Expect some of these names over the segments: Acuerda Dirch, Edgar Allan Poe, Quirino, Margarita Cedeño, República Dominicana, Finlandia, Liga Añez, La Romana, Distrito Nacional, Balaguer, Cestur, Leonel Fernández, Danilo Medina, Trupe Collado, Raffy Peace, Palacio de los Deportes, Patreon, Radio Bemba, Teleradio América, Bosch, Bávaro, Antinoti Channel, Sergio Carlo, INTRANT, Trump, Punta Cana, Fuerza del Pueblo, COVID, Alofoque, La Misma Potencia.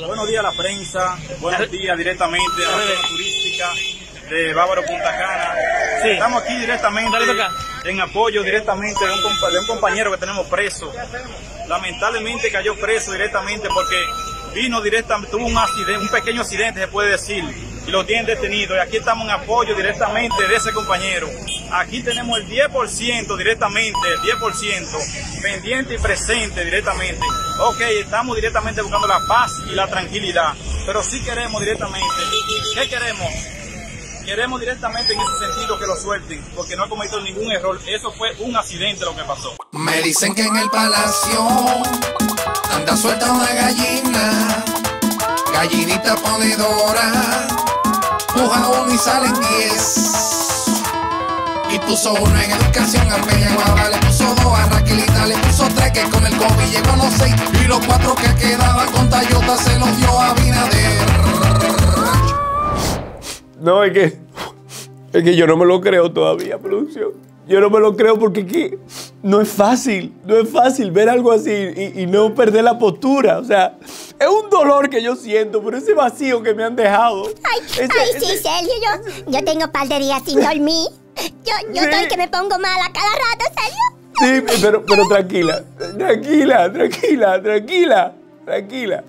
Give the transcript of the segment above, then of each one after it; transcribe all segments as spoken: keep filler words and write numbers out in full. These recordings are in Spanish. Buenos días a la prensa, buenos días directamente a la zona turística de Bávaro, Punta Cana. Sí. Estamos aquí directamente en apoyo directamente de un, compa de un compañero que tenemos preso. Lamentablemente cayó preso directamente porque vino directamente, tuvo un accidente, un pequeño accidente se puede decir, y lo tienen detenido. Y aquí estamos en apoyo directamente de ese compañero. Aquí tenemos el diez por ciento directamente, el diez por ciento pendiente y presente directamente. Ok, estamos directamente buscando la paz y la tranquilidad, pero sí queremos directamente, ¿qué queremos? Queremos directamente en ese sentido que lo suelten, porque no ha cometido ningún error, eso fue un accidente lo que pasó. Me dicen que en el palacio anda suelta una gallina, gallinita ponedora, puja uno y salen diez. Y puso uno en educación, a Peña Guada, le puso dos a Raquelita, le puso tres, que con el COVID llegó a los seis, y los cuatro que quedaban con Tayota se los dio a Abinader. No, es que, es que yo no me lo creo todavía, producción. Yo no me lo creo porque aquí no es fácil, no es fácil ver algo así y, y no perder la postura. O sea, es un dolor que yo siento por ese vacío que me han dejado. Ay, ese, ay ese, sí, Sergio, yo, yo tengo un par de días sin dormir. Yo, yo sí. Estoy que me pongo mala cada rato, ¿serio? Sí, pero, pero tranquila, tranquila, tranquila, tranquila, tranquila.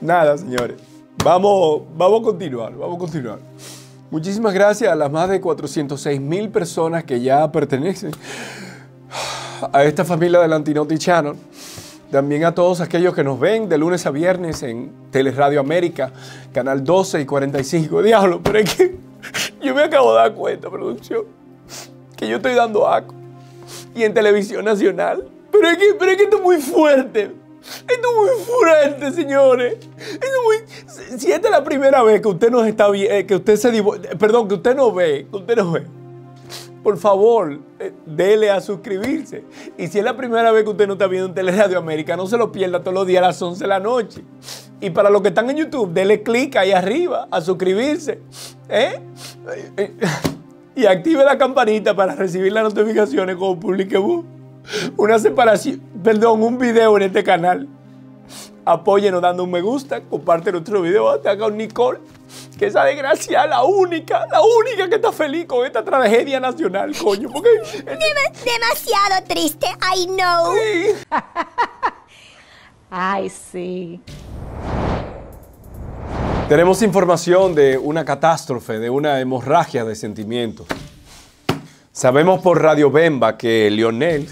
Nada, señores, vamos, vamos a continuar, vamos a continuar. Muchísimas gracias a las más de cuatrocientas seis mil personas que ya pertenecen a esta familia del Antinoti Channel. También a todos aquellos que nos ven de lunes a viernes en Teleradio América, Canal doce y cuarenta y cinco. Diablo, pero es que yo me acabo de dar cuenta, producción, que yo estoy dando aco. Y en Televisión Nacional. Pero es que, pero es que esto es muy fuerte. Esto es muy fuerte, señores. Esto es muy... Si esta es la primera vez que usted nos está viendo, que usted se divo... Perdón, que usted no ve, que usted no ve. Por favor, dele a suscribirse. Y si es la primera vez que usted no está viendo en Teleradio América, no se lo pierda todos los días a las once de la noche. Y para los que están en YouTube, dele clic ahí arriba a suscribirse. ¿Eh? Y active la campanita para recibir las notificaciones como publiquemos una separación, perdón, un video en este canal. Apóyenos dando un me gusta, comparte nuestro video, hasta acá con Nicole, que esa desgracia es la única, la única que está feliz con esta tragedia nacional, coño. Porque... Dem- demasiado triste, I know. Sí. Ay, sí. Tenemos información de una catástrofe, de una hemorragia de sentimientos. Sabemos por Radio Bemba que Leonel...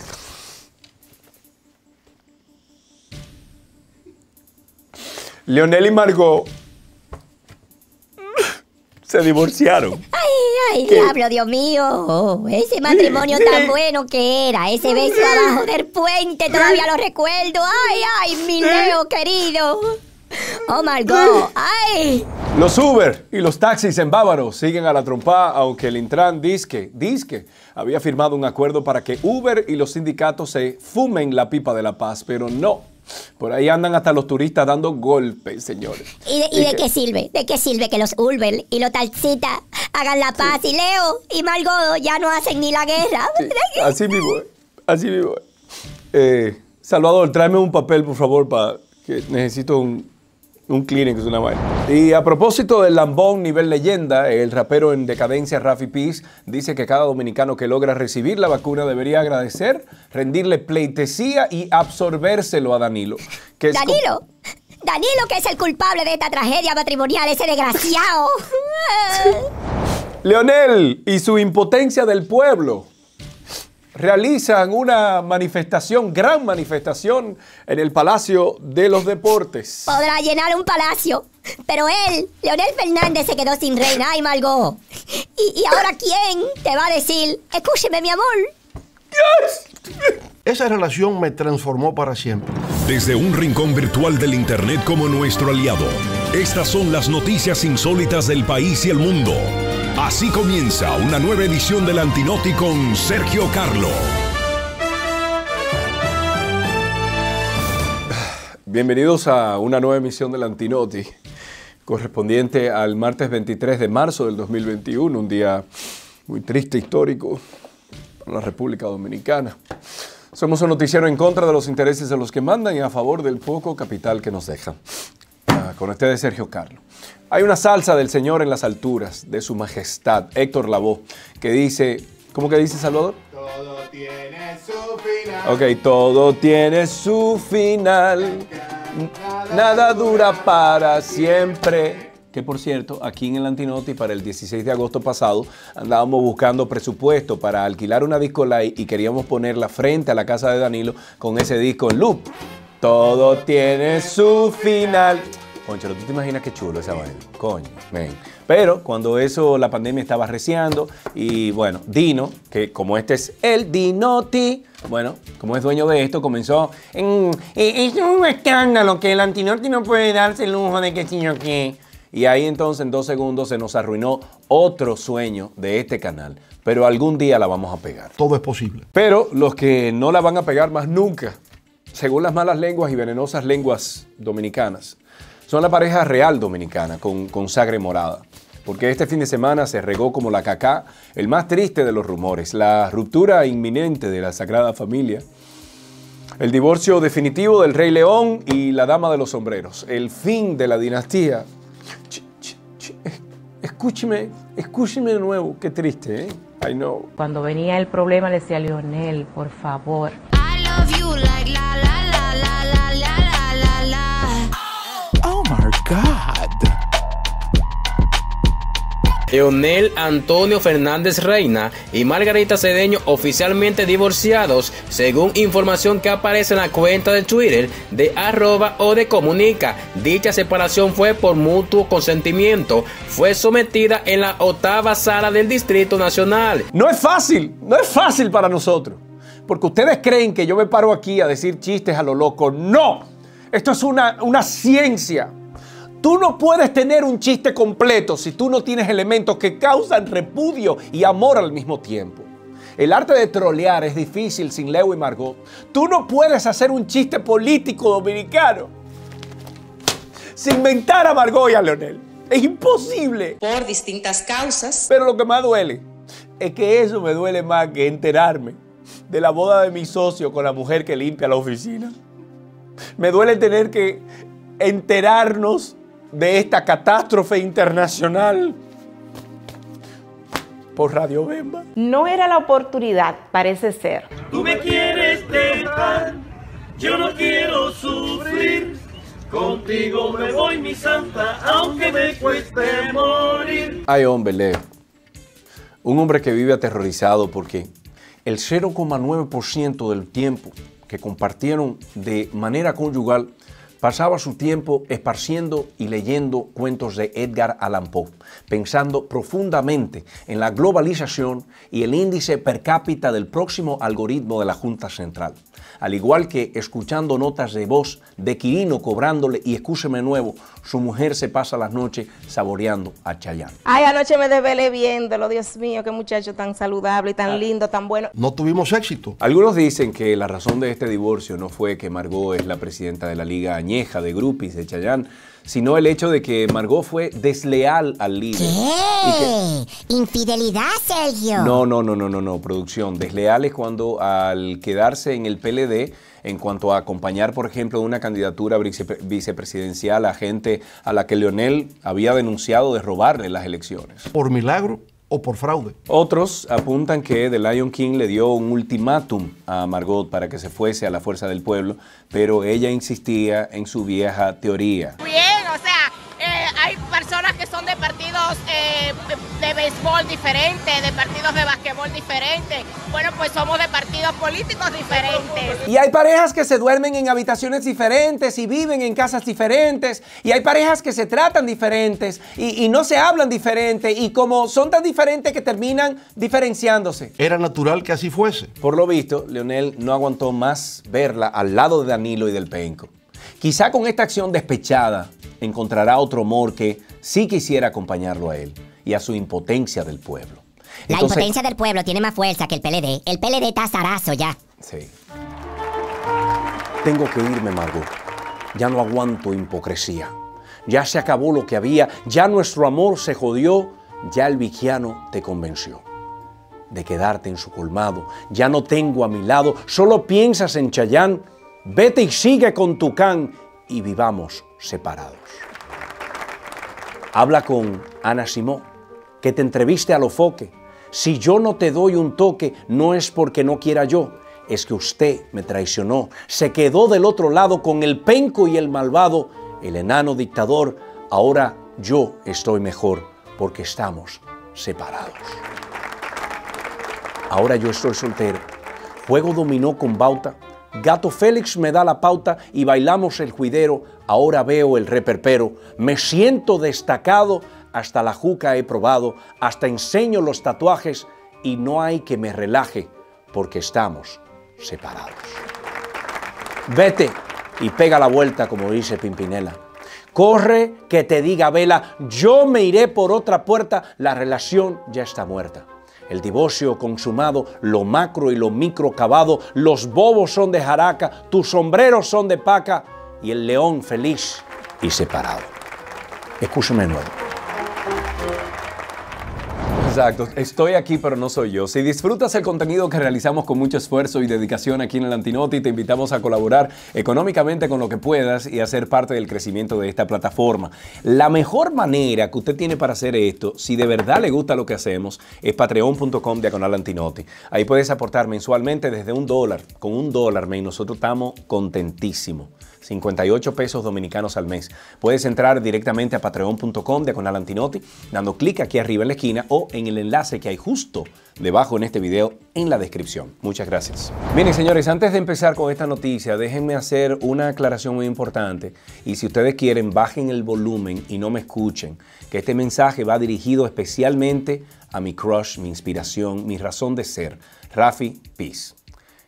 Leonel y Margot se divorciaron. Ay, ay, ¿Qué? diablo, Dios mío. Oh, ese matrimonio tan bueno que era. Ese beso abajo del puente, todavía lo recuerdo. Ay, ay, mi Leo querido. Oh, Margot, ay. Los Uber y los taxis en Bávaro siguen a la trompa, aunque el INTRANT disque, disque, había firmado un acuerdo para que Uber y los sindicatos se fumen la pipa de la paz, pero no. Por ahí andan hasta los turistas dando golpes, señores. ¿Y de, y de que, qué sirve? ¿De qué sirve que los Uber y los taxistas hagan la paz? Sí. Y Leo y Margot ya no hacen ni la guerra. Sí. Así mismo, así mismo. Eh, Salvador, tráeme un papel, por favor, para que necesito un, un clínico, es una vaina. Y a propósito del lambón nivel leyenda, el rapero en decadencia Raffy Peace dice que cada dominicano que logra recibir la vacuna debería agradecer, rendirle pleitesía y absorbérselo a Danilo. Que es ¿Danilo? Danilo, que es el culpable de esta tragedia matrimonial, ese desgraciado. Leonel y su impotencia del pueblo realizan una manifestación, gran manifestación, en el Palacio de los Deportes. Podrá llenar un palacio, pero él, Leonel Fernández, se quedó sin reina. Ay, Margot. Y, y ahora, ¿quién te va a decir, escúcheme, mi amor? Yes. Esa relación me transformó para siempre. Desde un rincón virtual del Internet como nuestro aliado, estas son las noticias insólitas del país y el mundo. Así comienza una nueva edición del Antinoti con Sergio Carlo. Bienvenidos a una nueva emisión del Antinoti, correspondiente al martes veintitrés de marzo del dos mil veintiuno, un día muy triste, histórico para la República Dominicana. Somos un noticiero en contra de los intereses de los que mandan y a favor del poco capital que nos dejan. mañana con ustedes, Sergio Carlo. Hay una salsa del Señor en las alturas, de su majestad, Héctor Lavoe, que dice... ¿Cómo que dice, Salvador? Todo tiene su final. Ok, todo tiene su final. Nada, nada dura para siempre. siempre. Que por cierto, aquí en el Antinoti para el dieciséis de agosto pasado andábamos buscando presupuesto para alquilar una discolay y queríamos ponerla frente a la casa de Danilo con ese disco en loop. Todo tiene su final. Conchero, ¿tú te imaginas qué chulo esa vaina? Coño, men. Pero cuando eso, la pandemia estaba arreciando y bueno, Dino, que como este es el Dinoti, bueno, como es dueño de esto, comenzó en... Es un escándalo que el Antinoti no puede darse el lujo de que si yo qué. Y ahí entonces en dos segundos se nos arruinó otro sueño de este canal. Pero algún día la vamos a pegar. Todo es posible. Pero los que no la van a pegar más nunca, según las malas lenguas y venenosas lenguas dominicanas, son la pareja real dominicana con, con sangre morada. Porque este fin de semana se regó como la cacá el más triste de los rumores, la ruptura inminente de la Sagrada Familia, el divorcio definitivo del Rey León y la Dama de los Sombreros, el fin de la dinastía. Ch, ch, ch. Escúcheme, escúcheme de nuevo, qué triste, ¿eh? I know. Cuando venía el problema le decía a Leonel, por favor. I love you like la la la la la la la la. Oh my God. Leonel Antonio Fernández Reina y Margarita Cedeño oficialmente divorciados, según información que aparece en la cuenta de Twitter de arroba o de comunica. Dicha separación fue por mutuo consentimiento. Fue sometida en la octava sala del Distrito Nacional. No es fácil, no es fácil para nosotros. Porque ustedes creen que yo me paro aquí a decir chistes a lo loco. ¡No! Esto es una, una ciencia. Tú no puedes tener un chiste completo si tú no tienes elementos que causan repudio y amor al mismo tiempo. El arte de trolear es difícil sin Leo y Margot. Tú no puedes hacer un chiste político dominicano sin mentar a Margot y a Leonel. Es imposible. Por distintas causas. Pero lo que más duele es que eso me duele más que enterarme de la boda de mi socio con la mujer que limpia la oficina. Me duele tener que enterarnos de esta catástrofe internacional por Radio Bemba. No era la oportunidad, parece ser. Tú me quieres dejar, yo no quiero sufrir. Contigo me voy, mi santa, aunque me cueste morir. Ay, hombre, Leo. Un hombre que vive aterrorizado porque el cero coma nueve por ciento del tiempo que compartieron de manera conyugal pasaba su tiempo esparciendo y leyendo cuentos de Edgar Allan Poe, pensando profundamente en la globalización y el índice per cápita del próximo algoritmo de la Junta Central, al igual que escuchando notas de voz de Quirino cobrándole, y escúcheme nuevo, su mujer se pasa las noches saboreando a Chayanne. Ay, anoche me desvelé viéndolo, Dios mío, qué muchacho tan saludable y tan ah. lindo, tan bueno. No tuvimos éxito. Algunos dicen que la razón de este divorcio no fue que Margot es la presidenta de la Liga Añez de groupies de Chayanne, sino el hecho de que Margot fue desleal al líder. ¿Qué? Que... ¿Infidelidad, Sergio? No, no, no, no, no, no, producción. Desleal es cuando al quedarse en el P L D, en cuanto a acompañar, por ejemplo, una candidatura vicepre vicepresidencial a gente a la que Leonel había denunciado de robarle las elecciones. Por milagro o por fraude. Otros apuntan que The Lion King le dio un ultimátum a Margot para que se fuese a la Fuerza del Pueblo, pero ella insistía en su vieja teoría. Bien, o sea, eh, hay personas que son de partidos eh, de béisbol diferentes, de partidos de basquetbol diferentes. Bueno, pues somos de partidos políticos diferentes. Y hay parejas que se duermen en habitaciones diferentes y viven en casas diferentes. Y hay parejas que se tratan diferentes y, y no se hablan diferente. Y como son tan diferentes que terminan diferenciándose. Era natural que así fuese. Por lo visto, Leonel no aguantó más verla al lado de Danilo y del Penco. Quizá con esta acción despechada encontrará otro amor que sí quisiera acompañarlo a él y a su impotencia del pueblo. La Entonces, impotencia del pueblo tiene más fuerza que el P L D. El P L D está zarazo ya. Sí. Tengo que irme, Margot. Ya no aguanto hipocresía. Ya se acabó lo que había. Ya nuestro amor se jodió. Ya el viquiano te convenció de quedarte en su colmado. Ya no tengo a mi lado. Solo piensas en Chayanne. Vete y sigue con tu can y vivamos separados. habla con Ana Simó, que te entreviste a Alofoque. Si yo no te doy un toque, no es porque no quiera yo, es que usted me traicionó. Se quedó del otro lado con el penco y el malvado, el enano dictador. Ahora yo estoy mejor porque estamos separados. Ahora yo estoy soltero. Juego dominó con Bauta. Gato Félix me da la pauta y bailamos el juidero. Ahora veo el reperpero. Me siento destacado. Hasta la juca he probado. Hasta enseño los tatuajes. Y no hay que me relaje porque estamos separados. Vete y pega la vuelta, como dice Pimpinela. Corre que te diga vela. Yo me iré por otra puerta. La relación ya está muerta. El divorcio consumado, lo macro y lo micro cavado, los bobos son de jaraca, tus sombreros son de paca y el león feliz y separado. Escúchame de nuevo. Exacto, estoy aquí pero no soy yo. Si disfrutas el contenido que realizamos con mucho esfuerzo y dedicación aquí en el Antinoti, te invitamos a colaborar económicamente con lo que puedas y a ser parte del crecimiento de esta plataforma. La mejor manera que usted tiene para hacer esto, si de verdad le gusta lo que hacemos, es patreon.com diagonal Antinoti. Ahí puedes aportar mensualmente desde un dólar. Con un dólar, men, nosotros estamos contentísimos. cincuenta y ocho pesos dominicanos al mes. Puedes entrar directamente a patreon punto com diagonal Antinoti, dando clic aquí arriba en la esquina o en el enlace que hay justo debajo en este video en la descripción. Muchas gracias. Miren, señores, antes de empezar con esta noticia, déjenme hacer una aclaración muy importante. Y si ustedes quieren, bajen el volumen y no me escuchen, que este mensaje va dirigido especialmente a mi crush, mi inspiración, mi razón de ser, Raffy Peace,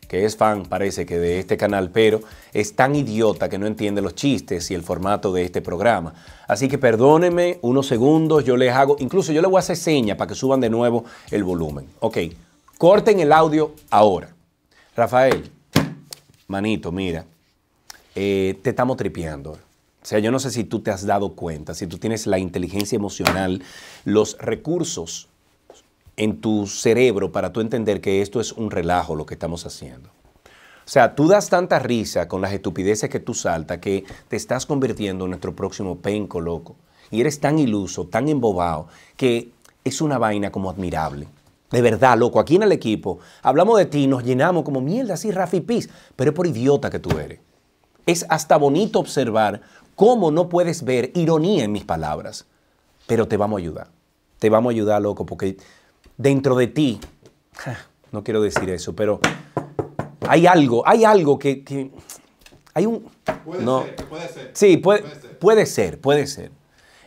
que es fan, parece que de este canal, pero es tan idiota que no entiende los chistes y el formato de este programa. Así que perdónenme unos segundos, yo les hago, incluso yo les voy a hacer señas para que suban de nuevo el volumen. Ok, corten el audio ahora. Rafael, manito, mira, eh, te estamos tripeando. O sea, yo no sé si tú te has dado cuenta, si tú tienes la inteligencia emocional, los recursos en tu cerebro para tú entender que esto es un relajo lo que estamos haciendo. O sea, tú das tanta risa con las estupideces que tú saltas que te estás convirtiendo en nuestro próximo penco, loco. Y eres tan iluso, tan embobado, que es una vaina como admirable. De verdad, loco, aquí en el equipo hablamos de ti, nos llenamos como mierda, así Raffy Peace, pero es por idiota que tú eres. Es hasta bonito observar cómo no puedes ver ironía en mis palabras. Pero te vamos a ayudar. Te vamos a ayudar, loco, porque dentro de ti, no quiero decir eso, pero hay algo, hay algo que, que hay un... Puede no, ser, puede ser. Sí, puede, puede, ser. puede ser, puede ser.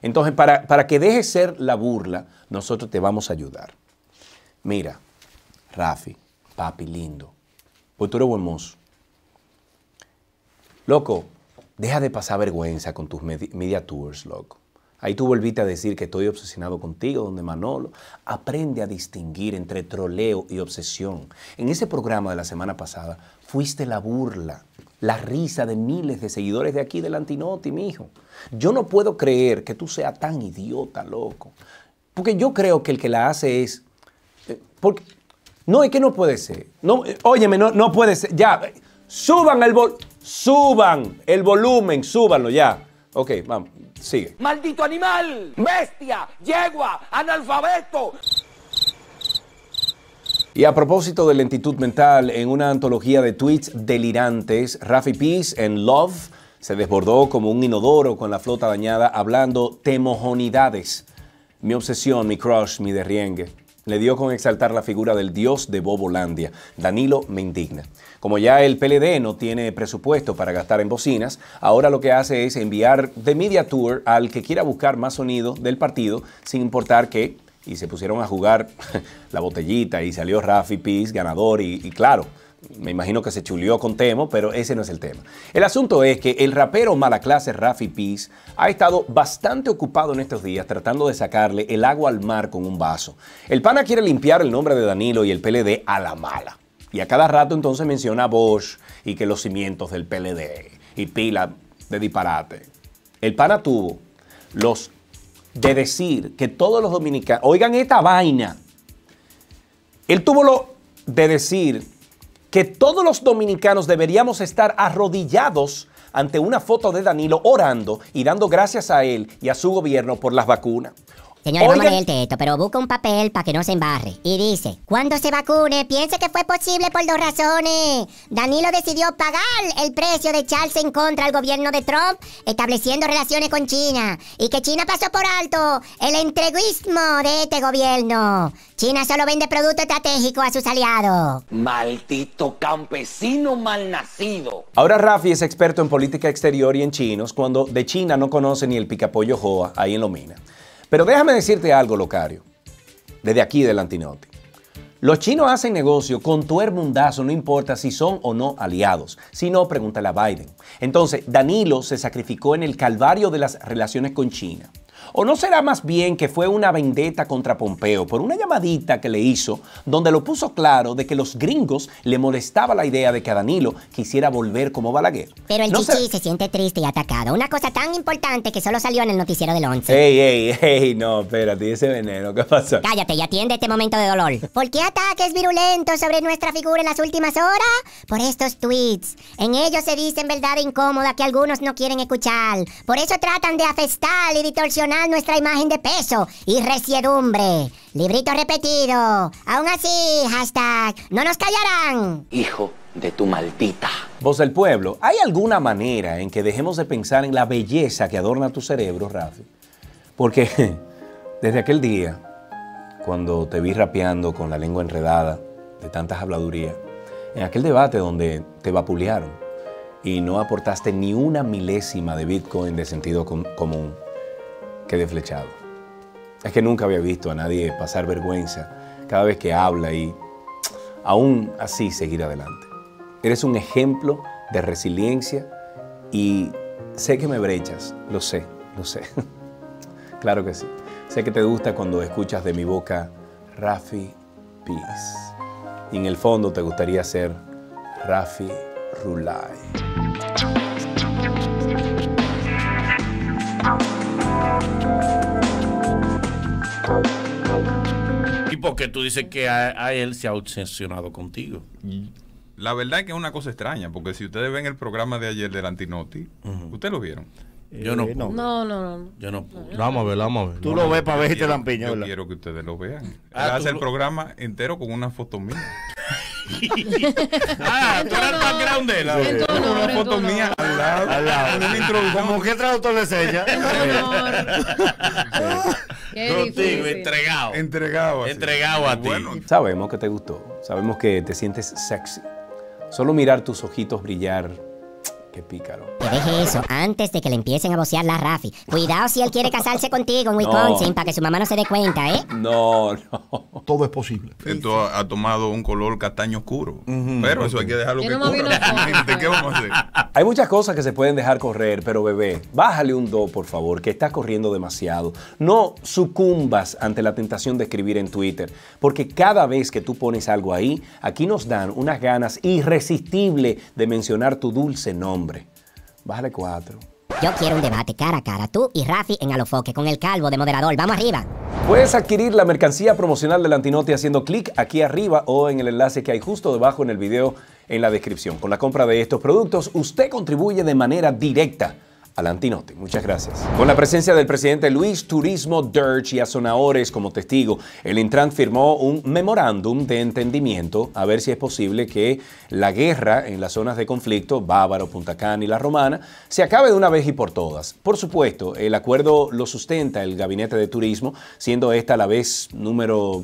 Entonces, para, para que dejes ser la burla, nosotros te vamos a ayudar. Mira, Raffy, papi lindo, pues tú eres buen mozo. Loco, deja de pasar vergüenza con tus media tours, loco. Ahí tú volviste a decir que estoy obsesionado contigo, donde Manolo aprende a distinguir entre troleo y obsesión. En ese programa de la semana pasada fuiste la burla, la risa de miles de seguidores de aquí del Antinoti, mijo. Yo no puedo creer que tú seas tan idiota, loco. Porque yo creo que el que la hace es... Porque... No, es que no puede ser. No, óyeme, no, no puede ser. Ya, suban el, vol... suban el volumen, súbanlo ya. Ok, vamos, sigue. ¡Maldito animal! ¡Bestia! ¡Yegua! ¡Analfabeto! Y a propósito de lentitud mental, en una antología de tweets delirantes, Raffy Peace en Love se desbordó como un inodoro con la flota dañada hablando temojonidades. Mi obsesión, mi crush, mi derriengue. Le dio con exaltar la figura del dios de Bobolandia, Danilo Medina. Como ya el P L D no tiene presupuesto para gastar en bocinas, ahora lo que hace es enviar de media tour al que quiera buscar más sonido del partido, sin importar que, y se pusieron a jugar la botellita y salió Raffy Peace ganador y, y claro, me imagino que se chulió con Temo, pero ese no es el tema. El asunto es que el rapero mala clase Raffy Peace ha estado bastante ocupado en estos días tratando de sacarle el agua al mar con un vaso. El pana quiere limpiar el nombre de Danilo y el P L D a la mala. Y a cada rato entonces menciona a Bosch y que los cimientos del P L D y pila de disparate. El pana tuvo los de decir que todos los dominicanos... Oigan esta vaina. Él tuvo lo de decir... que todos los dominicanos deberíamos estar arrodillados ante una foto de Danilo orando y dando gracias a él y a su gobierno por las vacunas. Señores, vamos a leer el texto, pero busca un papel para que no se embarre. Y dice, cuando se vacune, piense que fue posible por dos razones. Danilo decidió pagar el precio de echarse en contra al gobierno de Trump, estableciendo relaciones con China. Y que China pasó por alto el entreguismo de este gobierno. China solo vende productos estratégicos a sus aliados. Maldito campesino malnacido. Ahora Raffy es experto en política exterior y en chinos, cuando de China no conoce ni el picapollo Joa ahí en Lomina. Pero déjame decirte algo, Locario, desde aquí del Antinoti. Los chinos hacen negocio con todo el mundazo, no importa si son o no aliados. Si no, pregúntale a Biden. Entonces, Danilo se sacrificó en el calvario de las relaciones con China. ¿O no será más bien que fue una vendetta contra Pompeo por una llamadita que le hizo, donde lo puso claro de que los gringos le molestaba la idea de que a Danilo quisiera volver como Balaguer? Pero el ¿No Chichi se... se siente triste y atacado. Una cosa tan importante que solo salió en el noticiero del once. Ey, ey, ey, no, espérate, ese veneno, ¿qué pasó? Cállate y atiende este momento de dolor. ¿Por qué ataques virulentos sobre nuestra figura en las últimas horas? Por estos tweets. En ellos se dicen verdad incómoda que algunos no quieren escuchar. Por eso tratan de afectar y distorsionar nuestra imagen de peso y resiedumbre. Librito repetido. Aún así, hashtag, no nos callarán. Hijo de tu maldita. Voz del Pueblo, ¿hay alguna manera en que dejemos de pensar en la belleza que adorna tu cerebro, Raffy? Porque desde aquel día, cuando te vi rapeando con la lengua enredada de tantas habladurías, en aquel debate donde te vapulearon y no aportaste ni una milésima de Bitcoin de sentido com común, quedé flechado. Es que nunca había visto a nadie pasar vergüenza cada vez que habla y aún así seguir adelante. Eres un ejemplo de resiliencia y sé que me brechas, lo sé, lo sé. Claro que sí. Sé que te gusta cuando escuchas de mi boca Raffy Peace. Y en el fondo te gustaría ser Raffy Rulay. ¿Y por qué tú dices que a, a él se ha obsesionado contigo? La verdad es que es una cosa extraña, porque si ustedes ven el programa de ayer del Antinoti, uh-huh. ¿ustedes lo vieron? Yo eh, no, no. no No, no, Yo no puedo. Vamos a ver, vamos a ver. Tú no, lo ves para ver este lampiñola. Yo quiero que ustedes lo vean. Ah, él hace el lo... programa entero con una foto mía. ah, tú eras el background de él. Una foto mía al lado. Al lado. Una introducción. ¿Cómo qué traductor es ella? Contigo, entregado. Entregado. Entregado a ti. Bueno. Sabemos que te gustó. Sabemos que te sientes sexy. Solo mirar tus ojitos brillar. Qué pícaro. Que deje eso antes de que le empiecen a vocear la Raffy. Cuidado si él quiere casarse contigo en Wisconsin no. para que su mamá no se dé cuenta, ¿eh? No, no. Todo es posible. Esto ha, ha tomado un color castaño oscuro. Uh-huh. Pero eso hay que dejarlo yo que no corra. ¿Qué vamos a hacer? Hay muchas cosas que se pueden dejar correr, pero bebé, bájale un do, por favor, que estás corriendo demasiado. No sucumbas ante la tentación de escribir en Twitter, porque cada vez que tú pones algo ahí, aquí nos dan unas ganas irresistibles de mencionar tu dulce nombre. Hombre, bájale cuatro. Yo quiero un debate cara a cara, tú y Raffy en Alofoque, con el calvo de moderador. Vamos arriba. Puedes adquirir la mercancía promocional del Antinoti haciendo clic aquí arriba o en el enlace que hay justo debajo en el video en la descripción. Con la compra de estos productos, usted contribuye de manera directa al Antinoti. Muchas gracias. Con la presencia del presidente Luis Turismo Dirch y Azonaores como testigo, el INTRANT firmó un memorándum de entendimiento a ver si es posible que la guerra en las zonas de conflicto, Bávaro, Punta Cana y La Romana, se acabe de una vez y por todas. Por supuesto, el acuerdo lo sustenta el Gabinete de Turismo, siendo esta la vez número...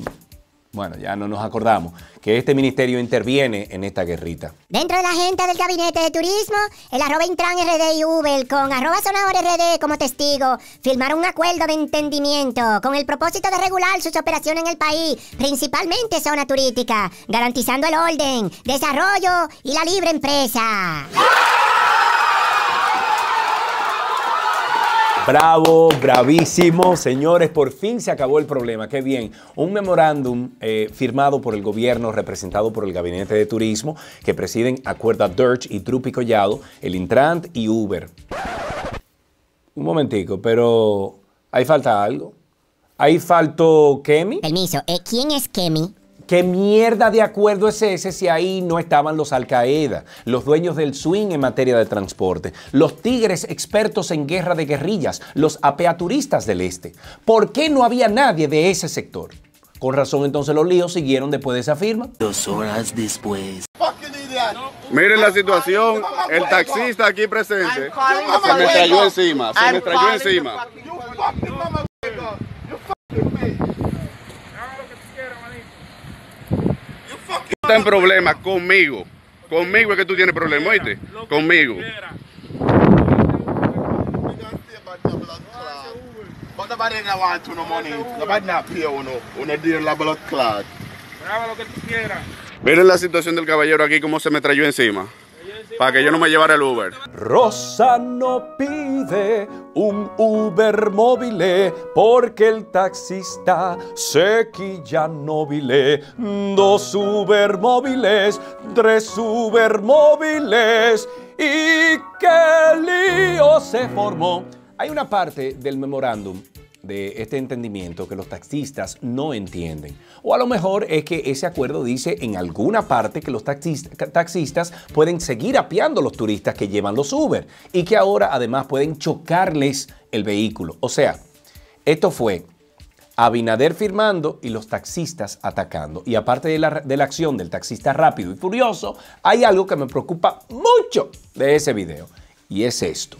Bueno, ya no nos acordamos que este ministerio interviene en esta guerrita. Dentro de la agenda del Gabinete de Turismo, el arroba Intran R D y Uber con arroba Sonador R D como testigo firmaron un acuerdo de entendimiento con el propósito de regular sus operaciones en el país, principalmente zona turística, garantizando el orden, desarrollo y la libre empresa. Bravo, bravísimo, señores, por fin se acabó el problema, qué bien. Un memorándum eh, firmado por el gobierno, representado por el Gabinete de Turismo, que presiden Acuerda Dirch y Trupe Collado, el Intrant y Uber. Un momentico, pero ¿ahí falta algo? ¿Ahí faltó Kemi? Permiso, ¿eh? ¿Quién es Kemi? ¿Qué mierda de acuerdo es ese si ahí no estaban los Al Qaeda, los dueños del swing en materia de transporte, los tigres expertos en guerra de guerrillas, los apeaturistas del este? ¿Por qué no había nadie de ese sector? Con razón entonces los líos siguieron después de esa firma. Dos horas después. Miren la situación, el taxista aquí presente se me trayó encima, se me trayó encima. Está en problemas conmigo, conmigo es que tú tienes problemas, oíste, conmigo. Miren la situación del caballero aquí, cómo se me trayó encima, para que yo no me llevara el Uber. Rosa no pide un Uber móvil, porque el taxista se quilla nobile. Dos Uber móviles, tres Uber móviles, y qué lío se formó. Hay una parte del memorándum de este entendimiento que los taxistas no entienden. O a lo mejor es que ese acuerdo dice en alguna parte que los taxistas, taxistas pueden seguir apeando a los turistas que llevan los Uber y que ahora además pueden chocarles el vehículo. O sea, esto fue Abinader firmando y los taxistas atacando. Y aparte de la, de la acción del taxista rápido y furioso, hay algo que me preocupa mucho de ese video. Y es esto.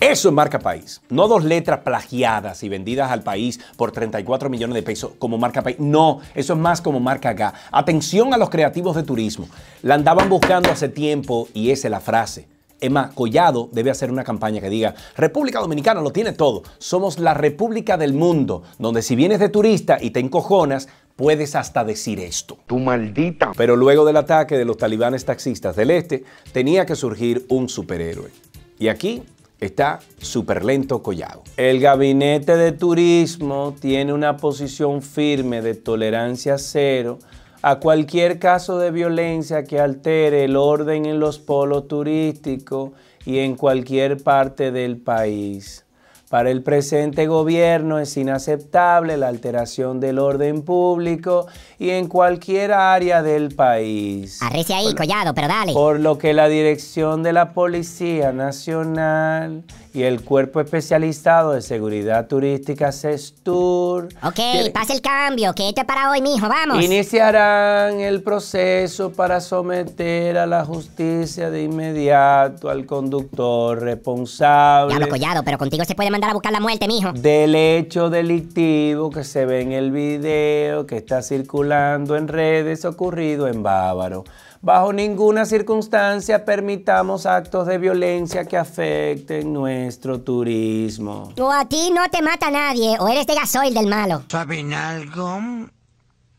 Eso es marca país, no dos letras plagiadas y vendidas al país por treinta y cuatro millones de pesos como marca país. No, eso es más como marca acá. Atención a los creativos de turismo. La andaban buscando hace tiempo y esa es la frase. Es más, Collado debe hacer una campaña que diga: República Dominicana lo tiene todo. Somos la república del mundo, donde si vienes de turista y te encojonas, puedes hasta decir esto. ¡Tu maldita! Pero luego del ataque de los talibanes taxistas del este, tenía que surgir un superhéroe. Y aquí está súper lento Collado. El gabinete de turismo tiene una posición firme de tolerancia cero a cualquier caso de violencia que altere el orden en los polos turísticos y en cualquier parte del país. Para el presente gobierno es inaceptable la alteración del orden público y en cualquier área del país. Arrece ahí, bueno, Collado, pero dale. Por lo que la dirección de la Policía Nacional y el Cuerpo Especializado de Seguridad Turística, CESTUR... Ok, pasa el cambio, que esto es para hoy, mijo, vamos. Iniciarán el proceso para someter a la justicia de inmediato al conductor responsable... Ya lo, Collado, pero contigo se puede mandar a buscar la muerte, mijo. ...del hecho delictivo que se ve en el video que está circulando en redes ocurrido en Bávaro. Bajo ninguna circunstancia permitamos actos de violencia que afecten nuestro turismo. O a ti no te mata nadie, o eres de gasoil del malo. ¿Saben algo?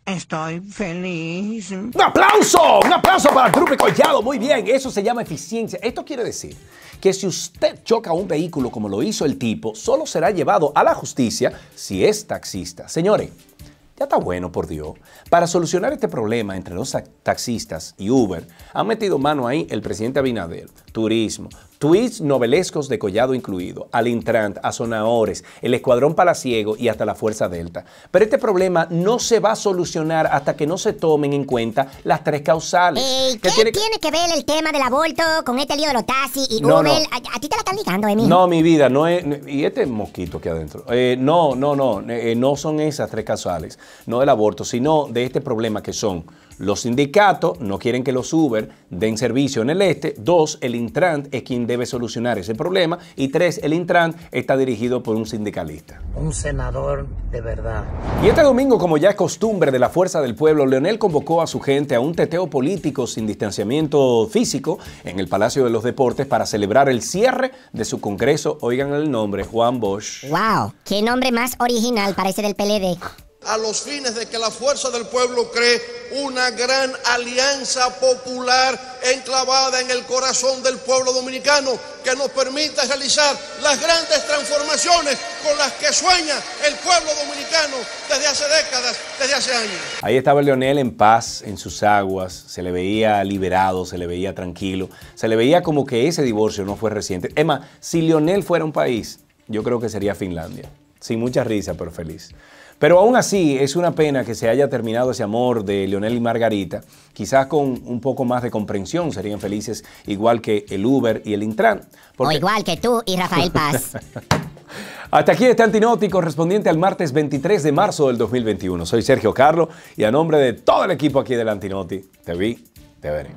Estoy feliz. ¡Un aplauso! ¡Un aplauso para el Trupe Collado! Muy bien, eso se llama eficiencia. Esto quiere decir que si usted choca un vehículo como lo hizo el tipo, solo será llevado a la justicia si es taxista. Señores, ya está bueno, por Dios. Para solucionar este problema entre los taxistas y Uber, han metido mano ahí el presidente Abinader, turismo, tweets novelescos de Collado incluido, al INTRANT, a Zonaores, el Escuadrón Palaciego y hasta la Fuerza Delta. Pero este problema no se va a solucionar hasta que no se tomen en cuenta las tres causales. Ey, ¿Qué, ¿Qué tiene, que... tiene que ver el tema del aborto con este lío de los taxis y no, Uber? No. A, a ti te la están ligando, Emilio. No, mi vida, no es... Y este mosquito aquí adentro. Eh, no, no, no, eh, no son esas tres causales. No del aborto, sino de este problema que son... Los sindicatos no quieren que los Uber den servicio en el este. Dos, el INTRANT es quien debe solucionar ese problema. Y tres, el INTRANT está dirigido por un sindicalista. Un senador de verdad. Y este domingo, como ya es costumbre de la Fuerza del Pueblo, Leonel convocó a su gente a un teteo político sin distanciamiento físico en el Palacio de los Deportes para celebrar el cierre de su congreso. Oigan el nombre, Juan Bosch. ¡Wow! ¡Qué nombre más original! Parece del P L D. A los fines de que la Fuerza del Pueblo cree una gran alianza popular enclavada en el corazón del pueblo dominicano que nos permita realizar las grandes transformaciones con las que sueña el pueblo dominicano desde hace décadas, desde hace años. Ahí estaba Leonel en paz, en sus aguas, se le veía liberado, se le veía tranquilo, se le veía como que ese divorcio no fue reciente. Es más, si Leonel fuera un país, yo creo que sería Finlandia. sin mucha risa, pero feliz. Pero aún así es una pena que se haya terminado ese amor de Leonel y Margarita. Quizás con un poco más de comprensión serían felices, igual que el Uber y el Intran. Porque... O igual que tú y Rafael Paz. Hasta aquí este Antinoti correspondiente al martes veintitrés de marzo del dos mil veintiuno. Soy Sergio Carlo y a nombre de todo el equipo aquí del Antinoti, te vi, te veré.